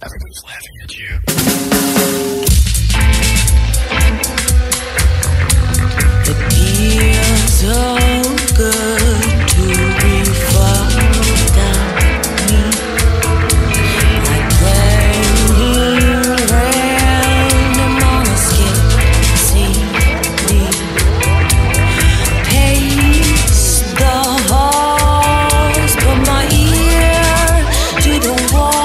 Everyone's laughing at you. It feels so good to be far down me. Like playing random on a skip, see me. Pace the halls, put my ear to the wall.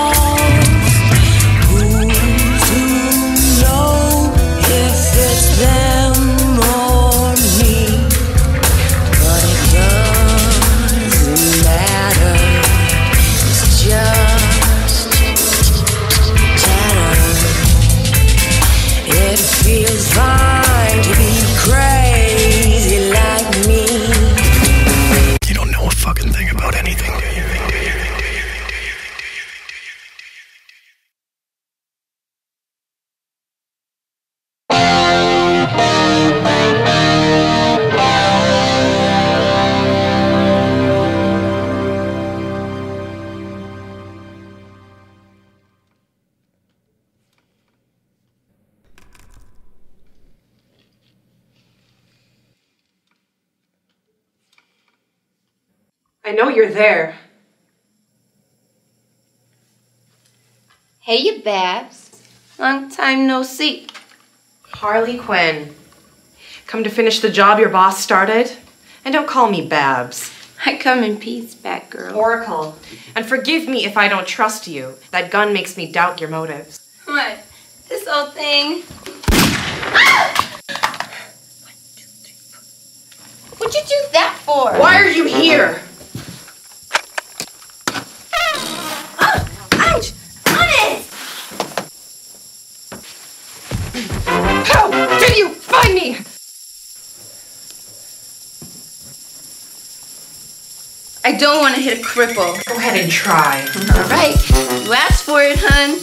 I know you're there. Hey, you babs. Long time no see. Harley Quinn. Come to finish the job your boss started? And don't call me babs. I come in peace, Batgirl. Oracle. And forgive me if I don't trust you. That gun makes me doubt your motives. What? This old thing? Ah! 1, 2, 3, 4. What'd you do that for? Why are you here? I don't want to hit a cripple. Go ahead and try. All right. You asked for it, hun.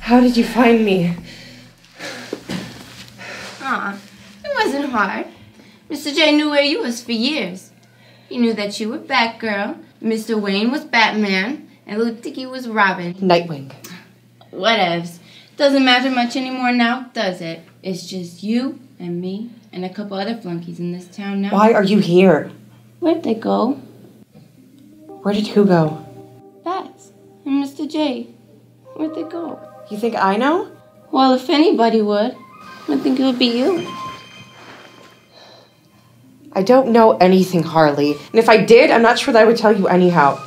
How did you find me? Aw, it wasn't hard. Mr. J knew where you was for years. He knew that you were Batgirl, Mr. Wayne was Batman, and Little Dickie was Robin. Nightwing. Whatevs. Doesn't matter much anymore now, does it? It's just you and me and a couple other flunkies in this town now. Why are you here? Where'd they go? Where did who go? Bats and Mr. J. Where'd they go? You think I know? Well, if anybody would, I think it would be you. I don't know anything, Harley. And if I did, I'm not sure that I would tell you anyhow.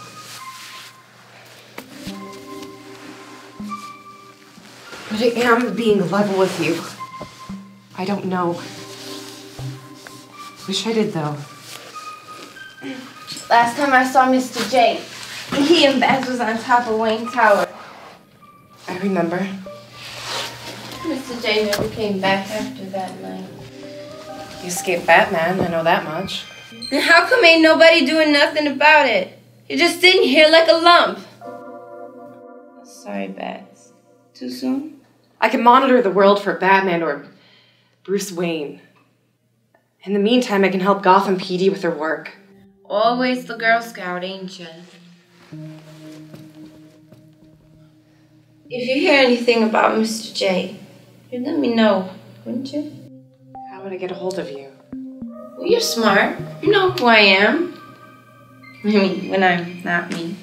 But I am being level with you. I don't know. Wish I did, though. Last time I saw Mr. J, he and Baz was on top of Wayne Tower. I remember. Mr. J never came back after that night. You escaped Batman, I know that much. Then how come ain't nobody doing nothing about it? You're just sitting here like a lump. Sorry, Bats. Too soon? I can monitor the world for Batman or Bruce Wayne. In the meantime, I can help Gotham PD with their work. Always the Girl Scout, ain't you? If you hear anything about Mr. J, you'd let me know, wouldn't you? How would I get a hold of you? Well, you're smart. You know who I am. I mean, when I'm not me.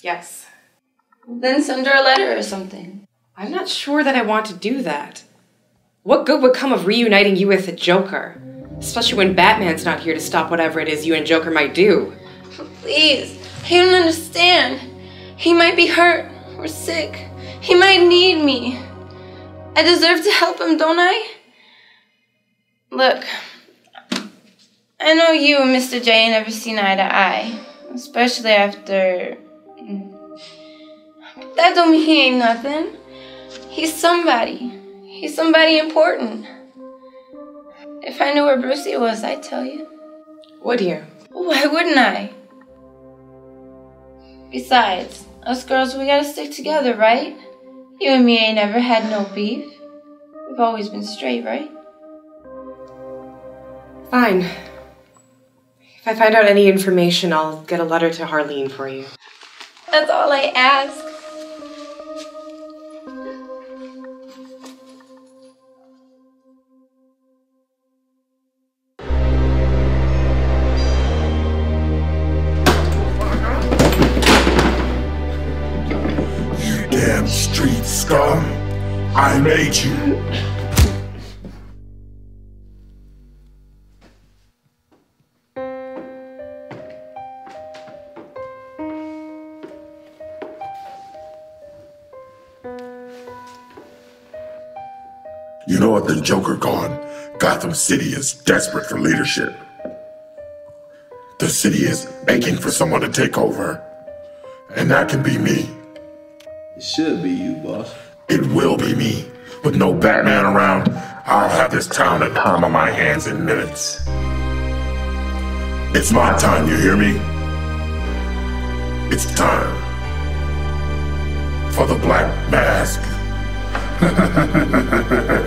Yes. Then send her a letter or something. I'm not sure that I want to do that. What good would come of reuniting you with the Joker? Especially when Batman's not here to stop whatever it is you and Joker might do. Please, I don't understand. He might be hurt. Or sick. He might need me. I deserve to help him, don't I? Look, I know you and Mr. J never seen eye to eye, especially after... But that don't mean he ain't nothing. He's somebody. He's somebody important. If I knew where Brucey was, I'd tell you. Would you? Why wouldn't I? Besides, us girls, we gotta stick together, right? You and me ain't never had no beef. We've always been straight, right? Fine. If I find out any information, I'll get a letter to Harleen for you. That's all I ask. You damn street scum! I made you! You know, with the Joker gone, Gotham City is desperate for leadership. The city is aching for someone to take over. And that can be me. It should be you, boss. It will be me. With no Batman around, I'll have this town at the palm of my hands in minutes. It's my time, you hear me? It's time. For the black mask.